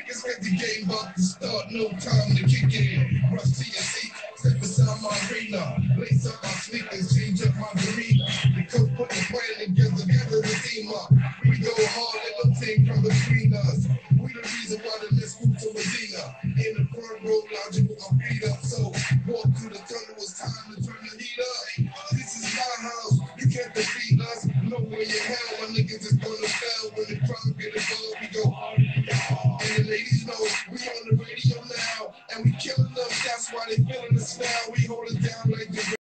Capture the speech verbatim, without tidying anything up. It's ready the game up to start, no time to kick in. Rush to your seat, step beside my arena. Lace up my sneakers, change up my arena. The coach put the plan together, gather the team up. We go hard, let no team come between us. We the reason why the let's move to Medina. In the front row, logical, I'm beat up. So, walk through the tunnel, it's time to turn the heat up. This is my house, you can't defeat us. No way you have.